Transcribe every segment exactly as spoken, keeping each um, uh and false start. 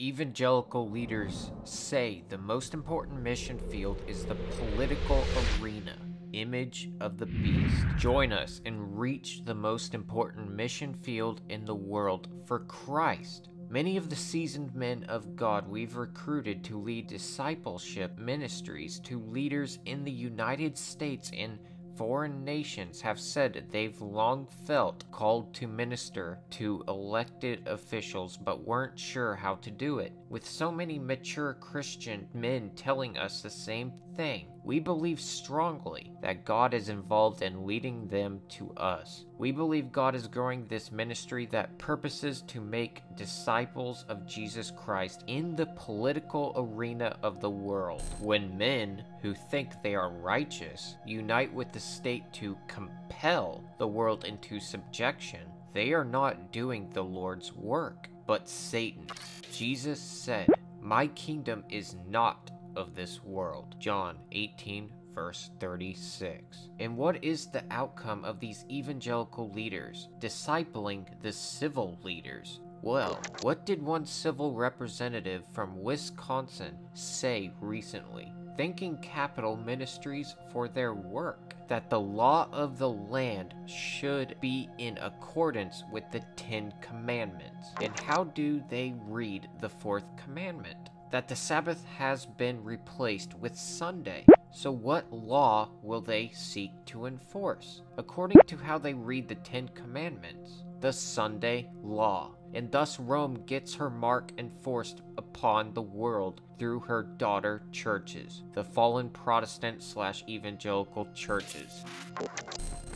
Evangelical leaders say the most important mission field is the political arena. Image of the Beast. Join us and reach the most important mission field in the world for Christ. Many of the seasoned men of God we've recruited to lead discipleship ministries to leaders in the United States and foreign nations have said they've long felt called to minister to elected officials but weren't sure how to do it. With so many mature Christian men telling us the same thing, we believe strongly that God is involved in leading them to us. We believe God is growing this ministry that purposes to make disciples of Jesus Christ in the political arena of the world. When men who think they are righteous unite with the state to compel the world into subjection, they are not doing the Lord's work, but Satan. Jesus said, "My kingdom is not of this world." John eighteen verse thirty-six. And what is the outcome of these evangelical leaders discipling the civil leaders? Well, what did one civil representative from Wisconsin say recently, thanking Capitol Ministries for their work? That the law of the land should be in accordance with the Ten Commandments. And how do they read the Fourth Commandment? That the Sabbath has been replaced with Sunday. So what law will they seek to enforce? According to how they read the Ten Commandments, the Sunday law. And thus Rome gets her mark enforced upon the world through her daughter churches, the fallen Protestant slash evangelical churches.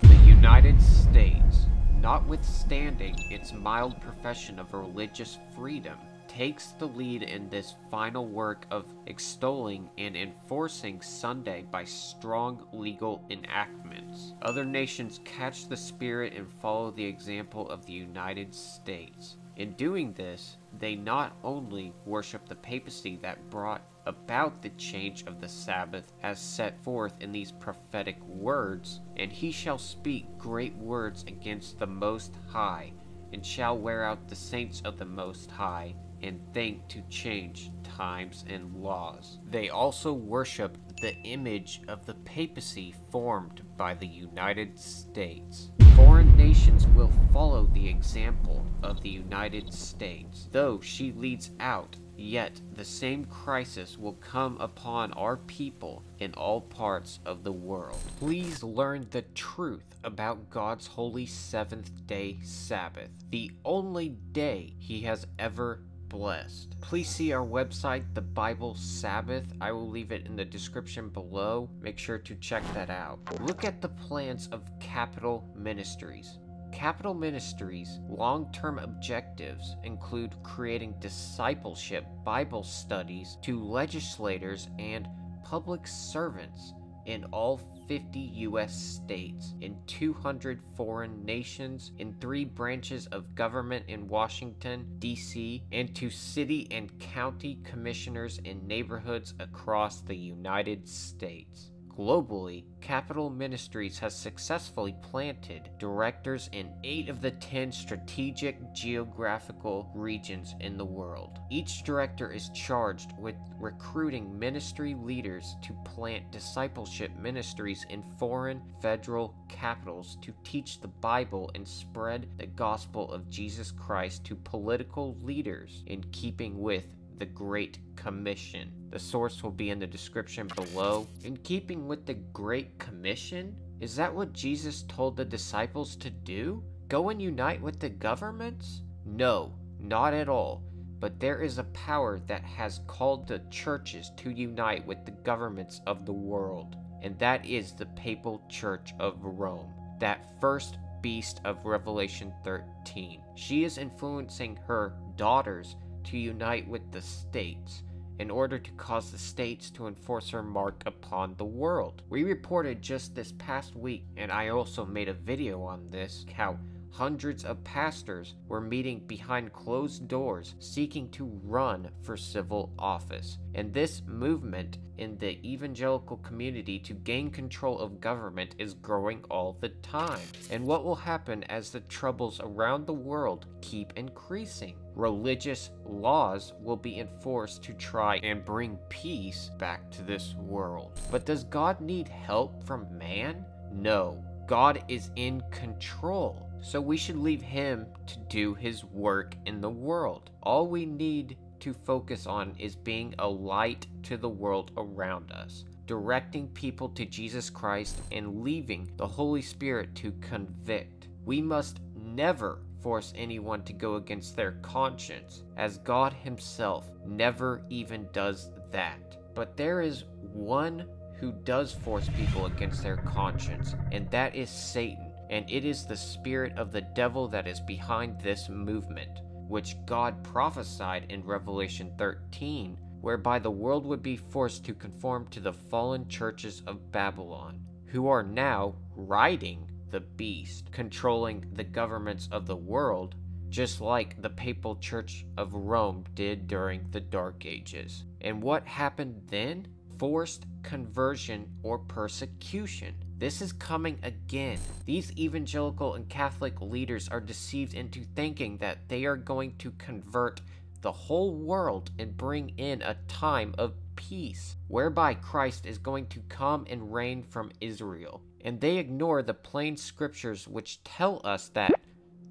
The United States, notwithstanding its mild profession of religious freedom, takes the lead in this final work of extolling and enforcing Sunday by strong legal enactments. Other nations catch the spirit and follow the example of the United States. In doing this, they not only worship the papacy that brought about the change of the Sabbath as set forth in these prophetic words, "And he shall speak great words against the Most High, and shall wear out the saints of the Most High, and think to change times and laws." They also worship the image of the papacy formed by the United States. Foreign nations will follow the example of the United States. Though she leads out, yet the same crisis will come upon our people in all parts of the world. Please learn the truth about God's holy seventh day Sabbath, the only day He has ever blessed. Please see our website, The Bible Sabbath. I will leave it in the description below. Make sure to check that out. Look at the plans of Capitol Ministries. Capitol Ministries' long-term objectives include creating discipleship Bible studies to legislators and public servants in all fifty U S states, in two hundred foreign nations, in three branches of government in Washington, D C, and to city and county commissioners in neighborhoods across the United States. Globally, Capitol Ministries has successfully planted directors in eight of the ten strategic geographical regions in the world. Each director is charged with recruiting ministry leaders to plant discipleship ministries in foreign federal capitals to teach the Bible and spread the gospel of Jesus Christ to political leaders in keeping with the Great Commission. The source will be in the description below. In keeping with the Great Commission, is that what Jesus told the disciples to do? Go and unite with the governments? No, not at all. But there is a power that has called the churches to unite with the governments of the world, and that is the Papal Church of Rome, that first beast of Revelation thirteen. She is influencing her daughters to unite with the states in order to cause the states to enforce her mark upon the world. We reported just this past week, and I also made a video on this, how hundreds of pastors were meeting behind closed doors seeking to run for civil office. And this movement in the evangelical community to gain control of government is growing all the time. And what will happen as the troubles around the world keep increasing? Religious laws will be enforced to try and bring peace back to this world. But does God need help from man? No. God is in control, so we should leave him to do his work in the world. All we need to focus on is being a light to the world around us, directing people to Jesus Christ and leaving the Holy Spirit to convict. We must never force anyone to go against their conscience, as God himself never even does that. But there is one who does force people against their conscience, and that is Satan, and it is the spirit of the devil that is behind this movement, which God prophesied in Revelation thirteen, whereby the world would be forced to conform to the fallen churches of Babylon, who are now riding the beast, controlling the governments of the world, just like the papal church of Rome did during the Dark Ages. And what happened then? Forced conversion or persecution. This is coming again. These evangelical and Catholic leaders are deceived into thinking that they are going to convert the whole world and bring in a time of peace, whereby Christ is going to come and reign from Israel. And they ignore the plain scriptures which tell us that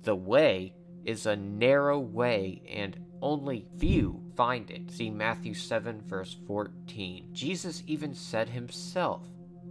the way is a narrow way and only few find it. See Matthew seven verse fourteen. Jesus even said himself,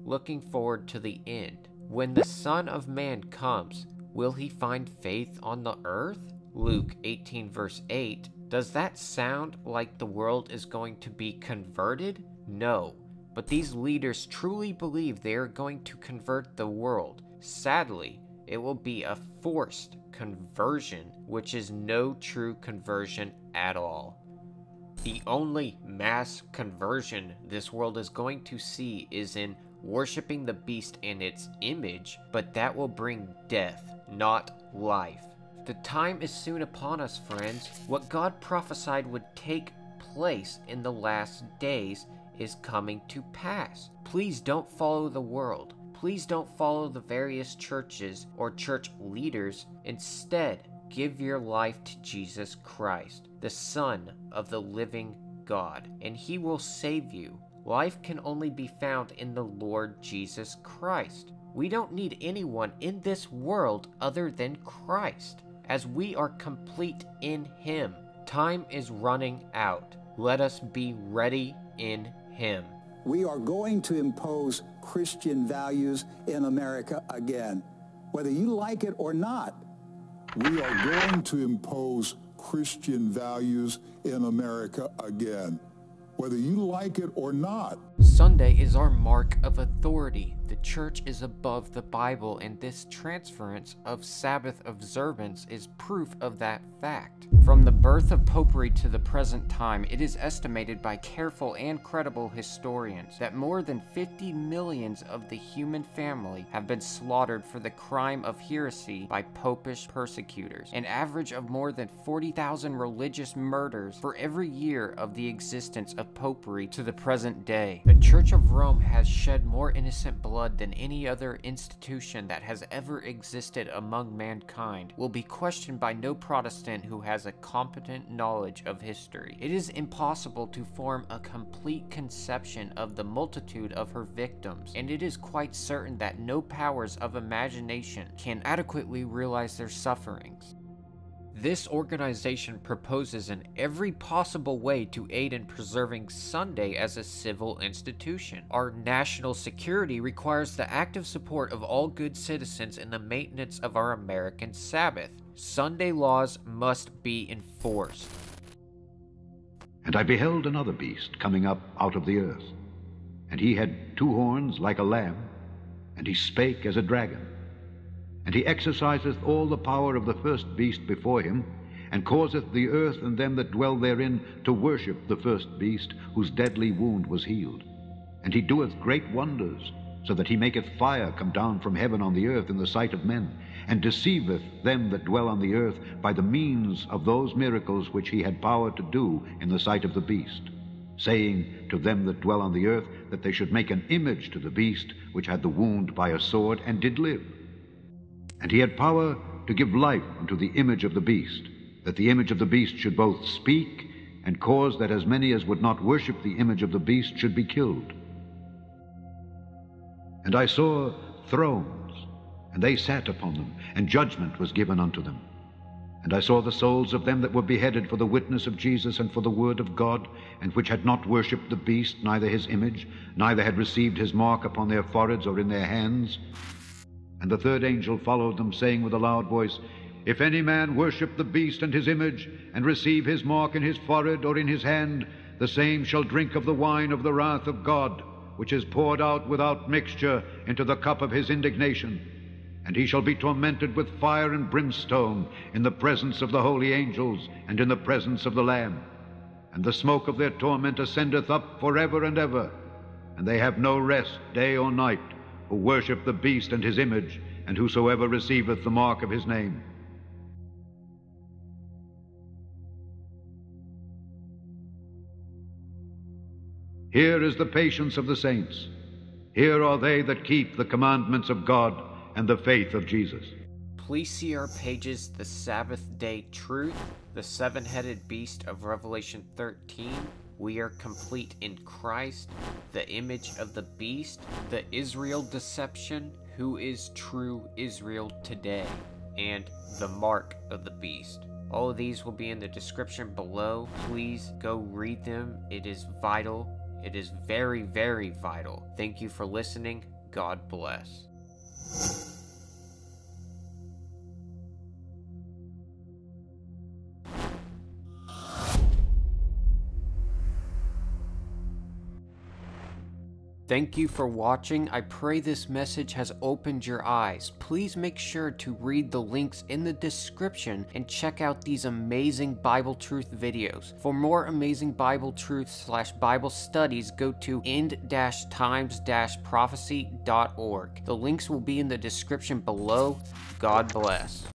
looking forward to the end, when the Son of Man comes, will he find faith on the earth? Luke eighteen verse eight. Does that sound like the world is going to be converted? No, but these leaders truly believe they are going to convert the world. Sadly, it will be a forced conversion, which is no true conversion at all. The only mass conversion this world is going to see is in worshiping the beast and its image, but that will bring death, not life. The time is soon upon us, friends. What God prophesied would take place in the last days is coming to pass. Please don't follow the world. Please don't follow the various churches or church leaders. Instead, give your life to Jesus Christ, the Son of the living God, and he will save you. Life can only be found in the Lord Jesus Christ. We don't need anyone in this world other than Christ, as we are complete in him. Time is running out. Let us be ready in him. We are going to impose Christian values in America again. Whether you like it or not, we are going to impose Christian values in America again. Whether you like it or not. Sunday is our mark of authority. The church is above the Bible, and this transference of Sabbath observance is proof of that fact. From the birth of popery to the present time, it is estimated by careful and credible historians that more than fifty millions of the human family have been slaughtered for the crime of heresy by popish persecutors, an average of more than forty thousand religious murders for every year of the existence of popery to the present day. The Church of Rome has shed more innocent blood than any other institution that has ever existed among mankind, will be questioned by no Protestant who has a competent knowledge of history. It is impossible to form a complete conception of the multitude of her victims, and it is quite certain that no powers of imagination can adequately realize their sufferings. This organization proposes in every possible way to aid in preserving Sunday as a civil institution. Our national security requires the active support of all good citizens in the maintenance of our American Sabbath. Sunday laws must be enforced. And I beheld another beast coming up out of the earth. And he had two horns like a lamb, and he spake as a dragon. And he exerciseth all the power of the first beast before him, and causeth the earth and them that dwell therein to worship the first beast, whose deadly wound was healed. And he doeth great wonders, so that he maketh fire come down from heaven on the earth in the sight of men, and deceiveth them that dwell on the earth by the means of those miracles which he had power to do in the sight of the beast, saying to them that dwell on the earth that they should make an image to the beast which had the wound by a sword, and did live. And he had power to give life unto the image of the beast, that the image of the beast should both speak and cause that as many as would not worship the image of the beast should be killed. And I saw thrones, and they sat upon them, and judgment was given unto them. And I saw the souls of them that were beheaded for the witness of Jesus and for the word of God, and which had not worshipped the beast, neither his image, neither had received his mark upon their foreheads or in their hands. And the third angel followed them, saying with a loud voice, If any man worship the beast and his image, and receive his mark in his forehead or in his hand, the same shall drink of the wine of the wrath of God, which is poured out without mixture into the cup of his indignation. And he shall be tormented with fire and brimstone in the presence of the holy angels and in the presence of the Lamb. And the smoke of their torment ascendeth up forever and ever. And they have no rest day or night, who worship the beast and his image, and whosoever receiveth the mark of his name. Here is the patience of the saints. Here are they that keep the commandments of God and the faith of Jesus. Please see our pages, The Sabbath Day Truth, The Seven Headed Beast of Revelation thirteen, We Are Complete in Christ, The Image of the Beast, The Israel Deception, Who is True Israel Today, and The Mark of the Beast. All of these will be in the description below. Please go read them. It is vital. It is very, very vital. Thank you for listening. God bless. Thank you for watching. I pray this message has opened your eyes. Please make sure to read the links in the description and check out these amazing Bible truth videos. For more amazing Bible truth slash Bible studies, go to end times prophecy dot org. The links will be in the description below. God bless.